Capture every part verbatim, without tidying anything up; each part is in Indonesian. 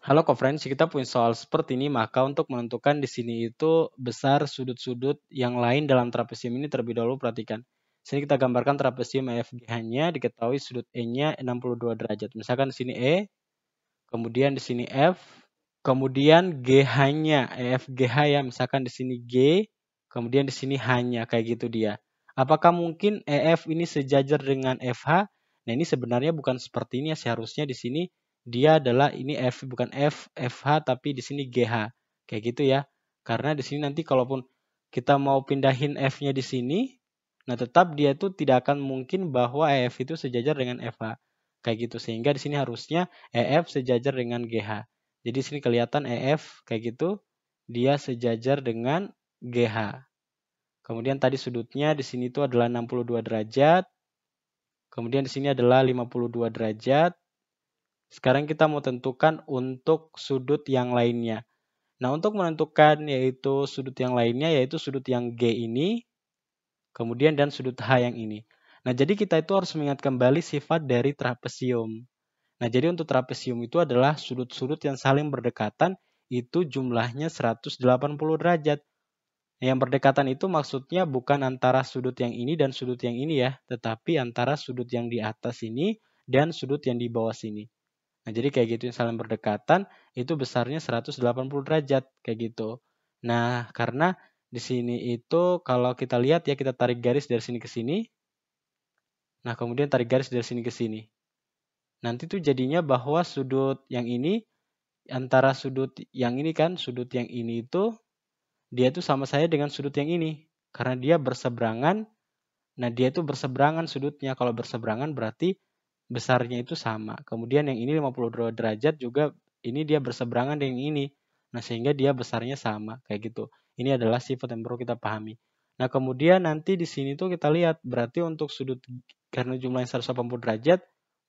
Halo co-friends, kita punya soal seperti ini, maka untuk menentukan di sini itu besar sudut-sudut yang lain dalam trapesium ini terlebih dahulu perhatikan. Di sini kita gambarkan trapesium E F G H-nya diketahui sudut E-nya enam puluh dua derajat. Misalkan di sini E, kemudian di sini F, kemudian G H-nya E F G H ya, misalkan di sini G, kemudian di sini H-nya kayak gitu dia. Apakah mungkin E F ini sejajar dengan F H? Nah, ini sebenarnya bukan seperti ini ya, seharusnya di sini dia adalah ini F, bukan F, F H, tapi di sini G H. Kayak gitu ya. Karena di sini nanti kalaupun kita mau pindahin F-nya di sini, nah tetap dia itu tidak akan mungkin bahwa E F itu sejajar dengan F H. Kayak gitu. Sehingga di sini harusnya E F sejajar dengan G H. Jadi di sini kelihatan E F kayak gitu, dia sejajar dengan G H. Kemudian tadi sudutnya di sini itu adalah enam puluh dua derajat. Kemudian di sini adalah lima puluh dua derajat. Sekarang kita mau tentukan untuk sudut yang lainnya. Nah, untuk menentukan yaitu sudut yang lainnya, yaitu sudut yang G ini, kemudian dan sudut H yang ini. Nah, jadi kita itu harus mengingat kembali sifat dari trapesium. Nah, jadi untuk trapesium itu adalah sudut-sudut yang saling berdekatan, itu jumlahnya seratus delapan puluh derajat. Nah, yang berdekatan itu maksudnya bukan antara sudut yang ini dan sudut yang ini ya, tetapi antara sudut yang di atas ini dan sudut yang di bawah sini. Nah, jadi kayak gitu yang saling berdekatan itu besarnya seratus delapan puluh derajat kayak gitu. Nah, karena di sini itu kalau kita lihat ya, kita tarik garis dari sini ke sini. Nah, kemudian tarik garis dari sini ke sini. Nanti tuh jadinya bahwa sudut yang ini antara sudut yang ini kan, sudut yang ini itu dia tuh sama saya dengan sudut yang ini karena dia berseberangan. Nah, dia tuh berseberangan sudutnya. Kalau berseberangan berarti besarnya itu sama. Kemudian yang ini lima puluh dua derajat juga, ini dia berseberangan dengan ini. Nah, sehingga dia besarnya sama kayak gitu. Ini adalah sifat yang perlu kita pahami. Nah, kemudian nanti di sini tuh kita lihat berarti untuk sudut, karena jumlahnya seratus delapan puluh derajat,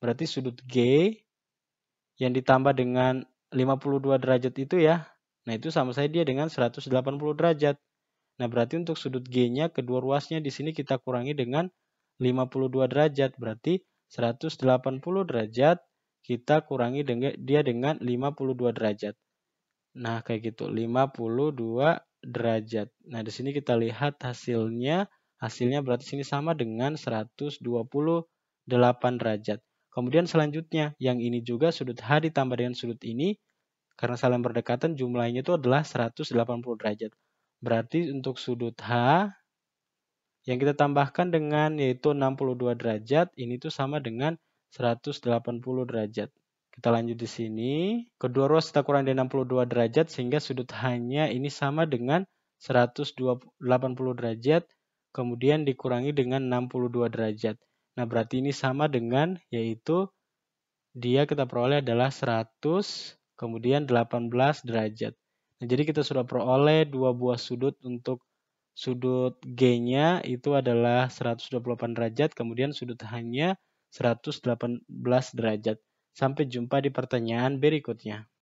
berarti sudut G yang ditambah dengan lima puluh dua derajat itu ya. Nah, itu sama saja dia dengan seratus delapan puluh derajat. Nah, berarti untuk sudut G-nya kedua ruasnya di sini kita kurangi dengan lima puluh dua derajat, berarti seratus delapan puluh derajat kita kurangi dengan, dia dengan lima puluh dua derajat. Nah, kayak gitu, lima puluh dua derajat. Nah, di sini kita lihat hasilnya, hasilnya berarti sini sama dengan seratus dua puluh delapan derajat. Kemudian selanjutnya, yang ini juga sudut H ditambah dengan sudut ini, karena saling berdekatan jumlahnya itu adalah seratus delapan puluh derajat. Berarti untuk sudut H yang kita tambahkan dengan yaitu enam puluh dua derajat, ini tuh sama dengan seratus delapan puluh derajat. Kita lanjut di sini. Kedua ruas kita kurang dari enam puluh dua derajat, sehingga sudut H-nya ini sama dengan seratus delapan puluh derajat, kemudian dikurangi dengan enam puluh dua derajat. Nah, berarti ini sama dengan, yaitu dia kita peroleh adalah seratus, kemudian delapan belas derajat. Nah, jadi kita sudah peroleh dua buah sudut untuk sudut G-nya itu adalah seratus dua puluh delapan derajat, kemudian sudut H-nya seratus delapan belas derajat. Sampai jumpa di pertanyaan berikutnya.